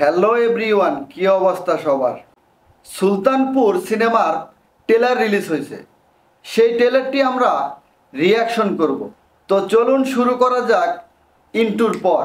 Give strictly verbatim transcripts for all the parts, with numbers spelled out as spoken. Hello everyone, কি অবস্থা সবার। সুলতানপুর সিনেমার ট্রেলার রিলিজ হয়েছে, সেই ট্রেলারটি আমরা রিয়াকশন করব। তো চলুন শুরু করা যাক ইন্টুর পর।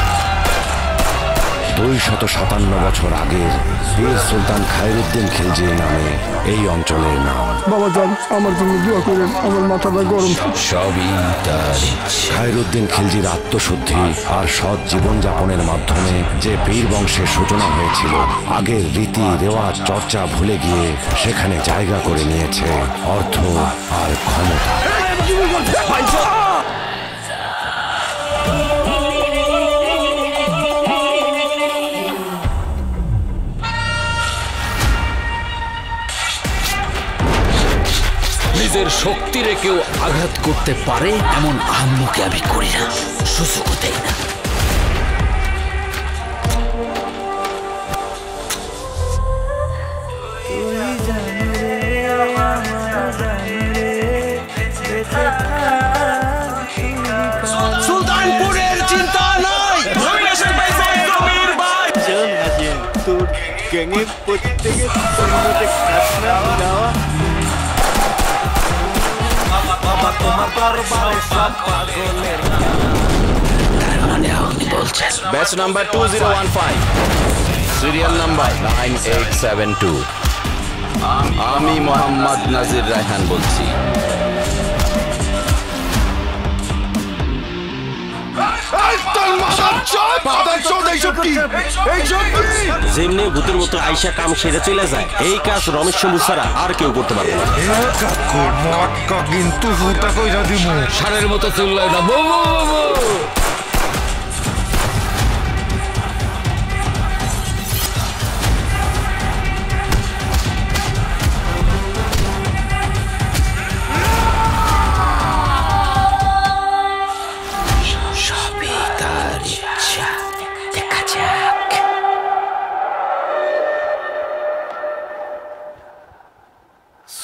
দুই শত সাতান্ন বছর আগের বীর সুলতান খায়রুদ্দিন খিলজির নামে এই অঞ্চলের নাম। বাবা জান, আমার জন্য দোয়া করেন, আমার মাথাটা গরম। সবই তার খায়রুদ্দিন খিলজির আত্মশুদ্ধি আর সৎ জীবনযাপনের মাধ্যমে যে বীর বংশের সূচনা হয়েছিল, আগের রীতি রেওয়াজ চর্চা ভুলে গিয়ে সেখানে জায়গা করে নিয়েছে অর্থ আর ক্ষমতা। নিজের শক্তি রেখেও আঘাত করতে পারে এমন আহম্মকে আমি করি না, সুযোগ দেই না। সুলতানপুরের চিন্তা নয়, ভবিষ্যৎ পয়সায় জমির ভাই জান আছে তো গঙ্গে প্রত্যেকে সম্মতে কাটনা দাও। Batch number two zero one five, serial number nine eight seven two. আমি মোহাম্মদ নাজির রায়হান বলছি। যেমনি ভূতের মতো আয়শা কাম সেরে চলে যায়, এই কাজ রমেশ শম্ভু ছাড়া আর কেউ করতে পারবে না। কিন্তু সারের মতো চললে না।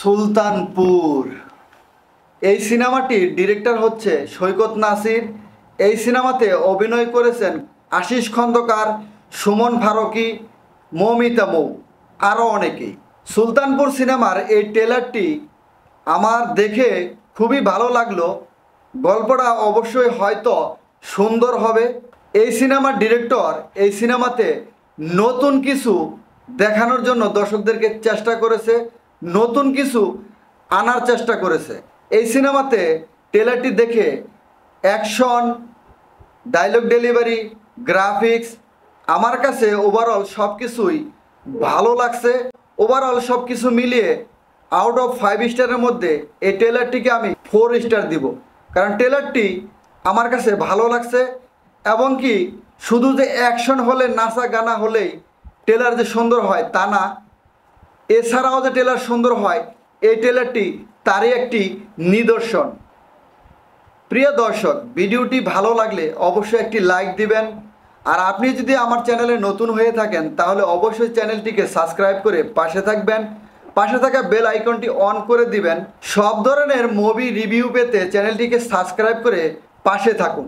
সুলতানপুর এই সিনেমাটির ডিরেক্টর হচ্ছে সৈকত নাসির। এই সিনেমাতে অভিনয় করেছেন আশিস খন্দকার, সুমন ফারুকি, মৌমিতা মৌ, আরও অনেকেই। সুলতানপুর সিনেমার এই ট্রেলারটি আমার দেখে খুবই ভালো লাগলো। গল্পটা অবশ্যই হয়তো সুন্দর হবে। এই সিনেমার ডিরেক্টর এই সিনেমাতে নতুন কিছু দেখানোর জন্য দর্শকদেরকে চেষ্টা করেছে, নতুন কিছু আনার চেষ্টা করেছে। এই সিনেমাতে ট্রেলারটি দেখে অ্যাকশন, ডায়লগ ডেলিভারি, গ্রাফিক্স আমার কাছে ওভারঅল সব কিছুই ভালো লাগছে। ওভারঅল সব কিছু মিলিয়ে আউট অফ ফাইভ স্টারের মধ্যে এই ট্রেলারটিকে আমি ফোর স্টার দিব, কারণ ট্রেলারটি আমার কাছে ভালো লাগছে। এবং কি শুধু যে অ্যাকশন হলে, নাচা গানা হলেই ট্রেলার যে সুন্দর হয় তা না, এছাড়াও যে ট্রেলার সুন্দর হয় এই ট্রেলারটি তারই একটি নিদর্শন। প্রিয় দর্শক, ভিডিওটি ভালো লাগলে অবশ্যই একটি লাইক দিবেন। আর আপনি যদি আমার চ্যানেলে নতুন হয়ে থাকেন তাহলে অবশ্যই চ্যানেলটিকে সাবস্ক্রাইব করে পাশে থাকবেন, পাশে থাকা বেল আইকনটি অন করে দিবেন। সব ধরনের মুভি রিভিউ পেতে চ্যানেলটিকে সাবস্ক্রাইব করে পাশে থাকুন।